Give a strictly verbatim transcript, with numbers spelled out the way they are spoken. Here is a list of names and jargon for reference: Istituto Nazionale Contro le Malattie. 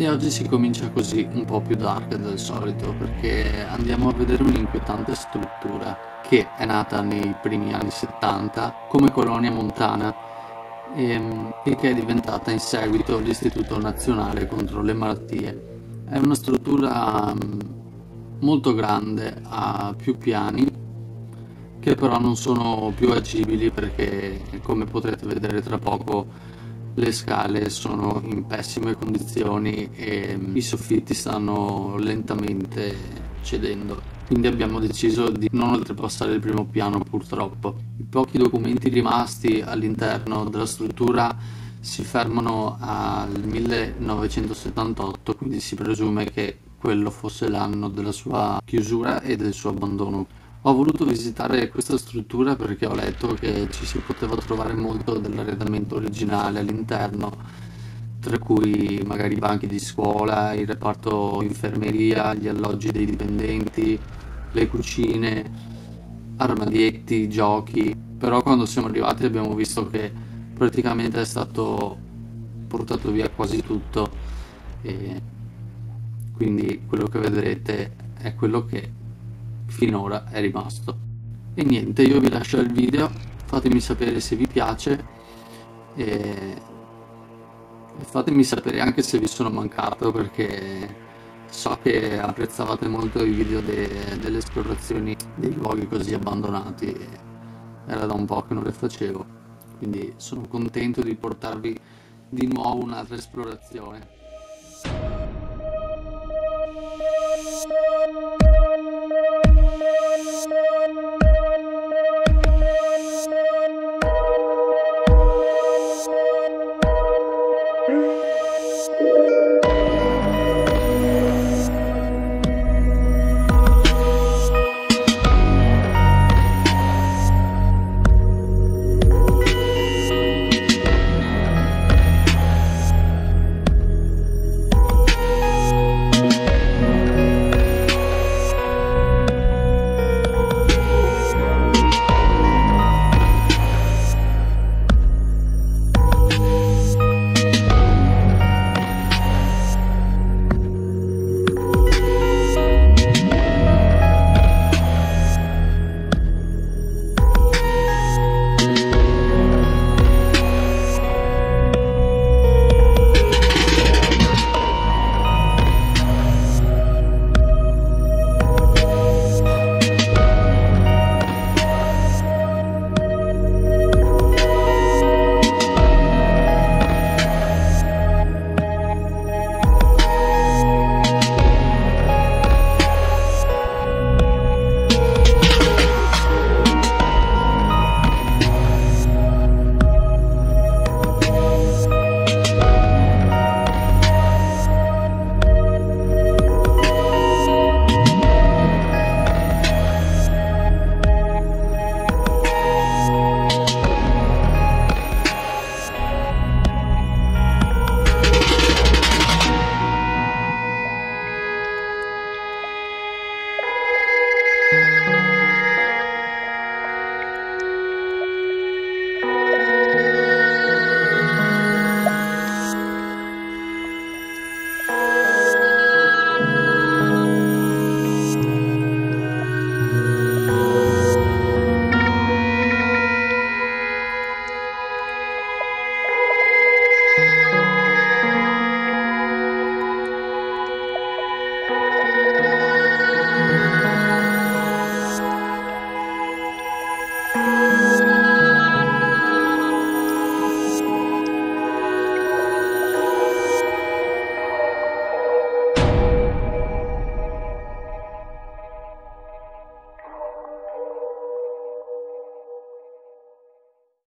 E oggi si comincia così, un po' più dark del solito, perché andiamo a vedere un'inquietante struttura che è nata nei primi anni settanta come colonia montana e, e che è diventata in seguito l'Istituto Nazionale Contro le Malattie. È una struttura molto grande, ha più piani, che però non sono più agibili perché, come potrete vedere tra poco, le scale sono in pessime condizioni e i soffitti stanno lentamente cedendo, quindi abbiamo deciso di non oltrepassare il primo piano, purtroppo. I pochi documenti rimasti all'interno della struttura si fermano al millenovecentosettantotto, quindi si presume che quello fosse l'anno della sua chiusura e del suo abbandono. Ho voluto visitare questa struttura perché ho letto che ci si poteva trovare molto dell'arredamento originale all'interno, tra cui magari i banchi di scuola, il reparto infermeria, gli alloggi dei dipendenti, le cucine, armadietti, giochi. Però quando siamo arrivati abbiamo visto che praticamente è stato portato via quasi tutto, e quindi quello che vedrete è quello che finora è rimasto. E niente, io vi lascio il video, fatemi sapere se vi piace e fatemi sapere anche se vi sono mancato, perché so che apprezzavate molto i video de... delle esplorazioni dei luoghi così abbandonati, era da un po' che non le facevo, quindi sono contento di portarvi di nuovo un'altra esplorazione.